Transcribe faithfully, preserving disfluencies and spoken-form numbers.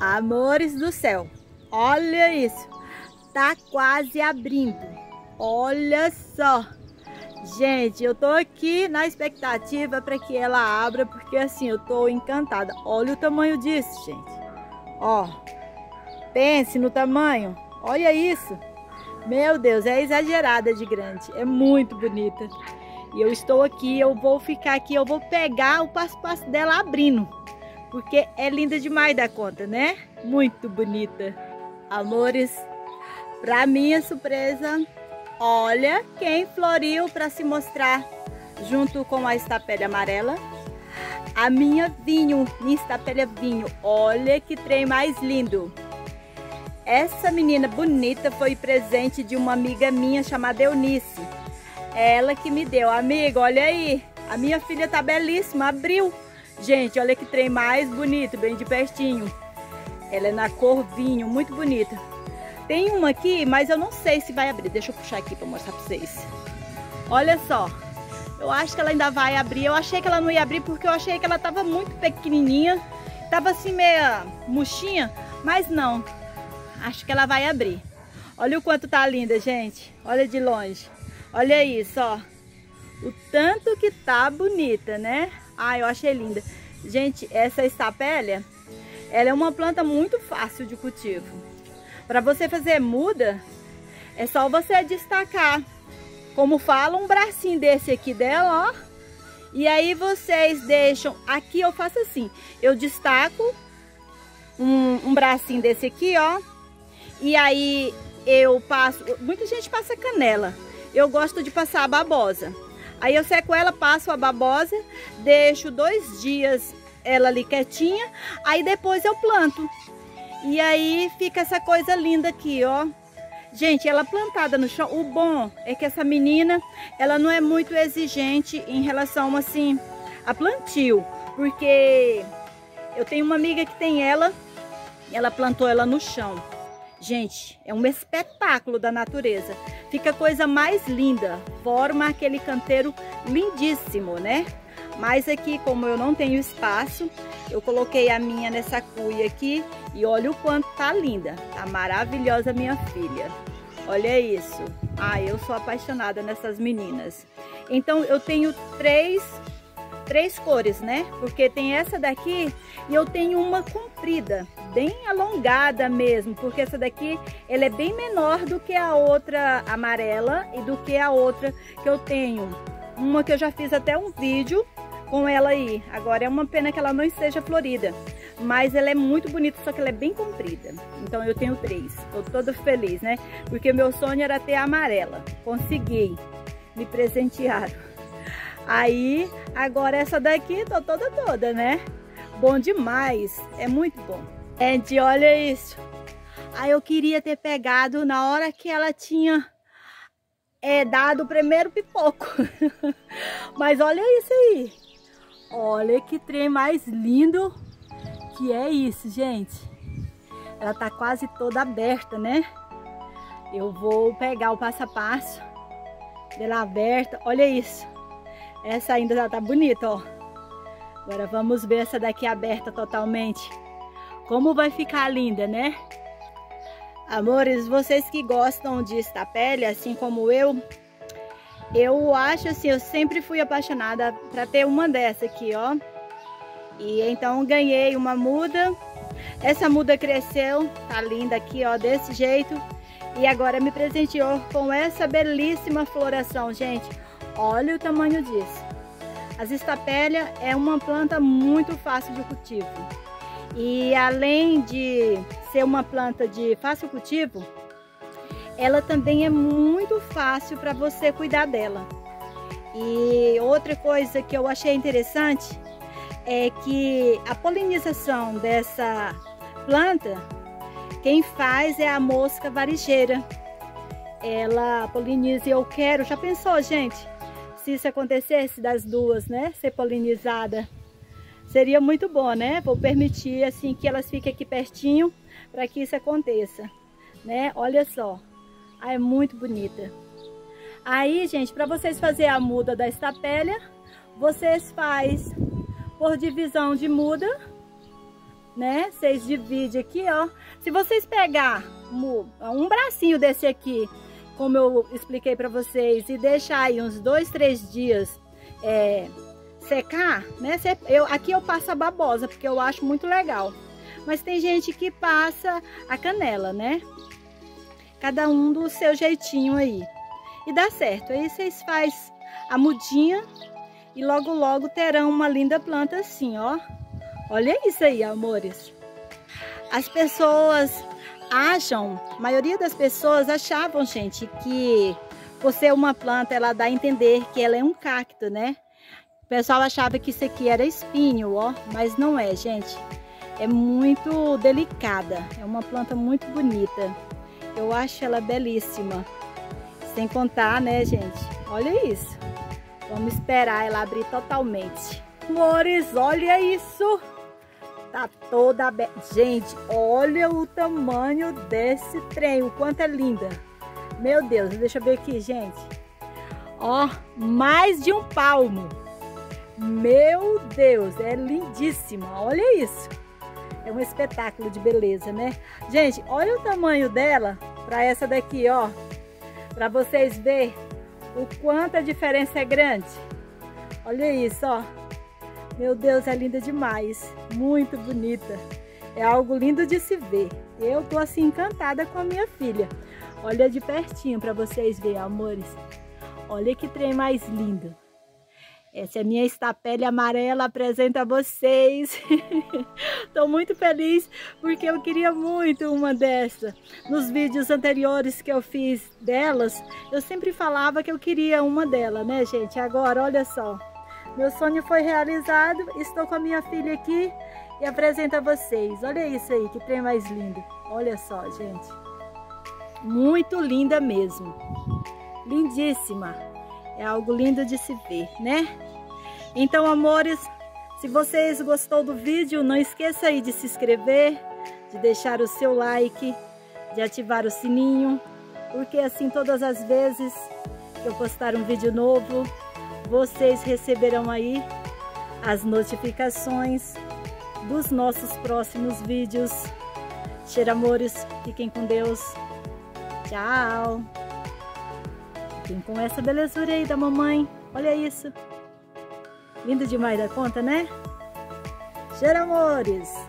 Amores do céu, olha isso, tá quase abrindo, olha só. Gente, eu tô aqui na expectativa para que ela abra, porque assim, eu tô encantada. Olha o tamanho disso, gente. Ó, pense no tamanho, olha isso. Meu Deus, é exagerada de grande, é muito bonita. E eu estou aqui, eu vou ficar aqui, eu vou pegar o passo-passo dela abrindo, porque é linda demais da conta, né? Muito bonita. Amores, pra minha surpresa, olha quem floriu para se mostrar junto com a Estapelia amarela. A minha vinho, minha Estapelia vinho. Olha que trem mais lindo. Essa menina bonita foi presente de uma amiga minha chamada Eunice. Ela que me deu. Amiga, olha aí. A minha filha tá belíssima, abriu. Gente, olha que trem mais bonito, bem de pertinho. Ela é na cor vinho, muito bonita. Tem uma aqui, mas eu não sei se vai abrir. Deixa eu puxar aqui para mostrar para vocês. Olha só. Eu acho que ela ainda vai abrir. Eu achei que ela não ia abrir porque eu achei que ela estava muito pequenininha. Estava assim meia murchinha, mas não. Acho que ela vai abrir. Olha o quanto tá linda, gente. Olha de longe. Olha isso, ó. O tanto que tá bonita, né? Ah, eu achei linda. Gente, essa Estapelia, ela é uma planta muito fácil de cultivo. Para você fazer muda, é só você destacar, como fala, um bracinho desse aqui dela, ó. E aí vocês deixam, aqui eu faço assim, eu destaco um, um bracinho desse aqui, ó. E aí eu passo, muita gente passa canela, eu gosto de passar a babosa. Aí eu seco ela, passo a babosa, deixo dois dias ela ali quietinha, aí depois eu planto. E aí fica essa coisa linda aqui, ó. Gente, ela plantada no chão. O bom é que essa menina, ela não é muito exigente em relação, assim, a plantio. Porque eu tenho uma amiga que tem ela, e ela plantou ela no chão. Gente, é um espetáculo da natureza. Fica a coisa mais linda. Forma aquele canteiro lindíssimo, né? Mas aqui, como eu não tenho espaço, eu coloquei a minha nessa cuia aqui. E olha o quanto tá linda, tá maravilhosa minha filha. Olha isso. Ah, eu sou apaixonada nessas meninas. Então eu tenho três, três cores, né? Porque tem essa daqui e eu tenho uma comprida, bem alongada mesmo. Porque essa daqui, ela é bem menor do que a outra amarela e do que a outra que eu tenho. Uma que eu já fiz até um vídeo com ela aí. Agora é uma pena que ela não esteja florida. Mas ela é muito bonita, só que ela é bem comprida. Então eu tenho três. Estou toda feliz, né? Porque meu sonho era ter a amarela. Consegui. Me presentearam. Aí, agora essa daqui, tô toda toda, né? Bom demais. É muito bom. Gente, olha isso. Aí eu queria ter pegado na hora que ela tinha é, dado o primeiro pipoco. Mas olha isso aí. Olha que trem mais lindo. Que é isso, gente. Ela tá quase toda aberta, né? Eu vou pegar o passo a passo dela aberta. Olha isso. Essa ainda já tá bonita, ó. Agora vamos ver essa daqui aberta totalmente. Como vai ficar linda, né? Amores, vocês que gostam de Estapelia, assim como eu, eu acho assim, eu sempre fui apaixonada pra ter uma dessa aqui, ó. E então ganhei uma muda. Essa muda cresceu, tá linda aqui, ó, desse jeito. E agora me presenteou com essa belíssima floração, gente. Olha o tamanho disso. As Estapelia é uma planta muito fácil de cultivo. E além de ser uma planta de fácil cultivo, ela também é muito fácil para você cuidar dela. E outra coisa que eu achei interessante é que a polinização dessa planta, quem faz é a mosca varigeira. Ela poliniza e eu quero, já pensou, gente? Se isso acontecesse das duas, né? Ser polinizada. Seria muito bom, né? Vou permitir assim que elas fiquem aqui pertinho para que isso aconteça, né? Olha só. Ah, é muito bonita. Aí, gente, para vocês fazerem a muda da Estapelia, vocês faz por divisão de muda, né? Vocês dividem aqui, ó. Se vocês pegar um bracinho desse aqui, como eu expliquei para vocês, e deixar aí uns dois, três dias é, secar, né? Eu, aqui eu passo a babosa, porque eu acho muito legal. Mas tem gente que passa a canela, né? Cada um do seu jeitinho aí. E dá certo. Aí vocês faz a mudinha e logo, logo terão uma linda planta assim, ó. Olha isso aí, amores. As pessoas... acham, a maioria das pessoas achavam, gente, que por ser uma planta, ela dá a entender que ela é um cacto, né? O pessoal achava que isso aqui era espinho, ó, mas não é, gente. É muito delicada, é uma planta muito bonita. Eu acho ela belíssima. Sem contar, né, gente? Olha isso. Vamos esperar ela abrir totalmente. Amores, olha isso! Tá toda aberta. Gente, olha o tamanho desse trem, o quanto é linda. Meu Deus, deixa eu ver aqui, gente. Ó, mais de um palmo. Meu Deus, é lindíssima. Olha isso. É um espetáculo de beleza, né? Gente, olha o tamanho dela para essa daqui, ó. Para vocês verem o quanto a diferença é grande. Olha isso, ó. Meu Deus, é linda demais, muito bonita. É algo lindo de se ver. Eu tô assim encantada com a minha filha. Olha de pertinho para vocês verem, amores. Olha que trem mais lindo. Essa é a minha Estapelia amarela, apresento a vocês. Tô muito feliz porque eu queria muito uma dessa. Nos vídeos anteriores que eu fiz delas, eu sempre falava que eu queria uma dela, né, gente? Agora, olha só. Meu sonho foi realizado, estou com a minha filha aqui e apresento a vocês. Olha isso aí, que trem mais lindo. Olha só, gente. Muito linda mesmo. Lindíssima. É algo lindo de se ver, né? Então, amores, se vocês gostou do vídeo, não esqueça aí de se inscrever, de deixar o seu like, de ativar o sininho, porque assim todas as vezes que eu postar um vídeo novo, vocês receberão aí as notificações dos nossos próximos vídeos. Cheira, amores. Fiquem com Deus. Tchau. Fiquem com essa belezura aí da mamãe. Olha isso. Lindo demais da conta, né? Cheira, amores.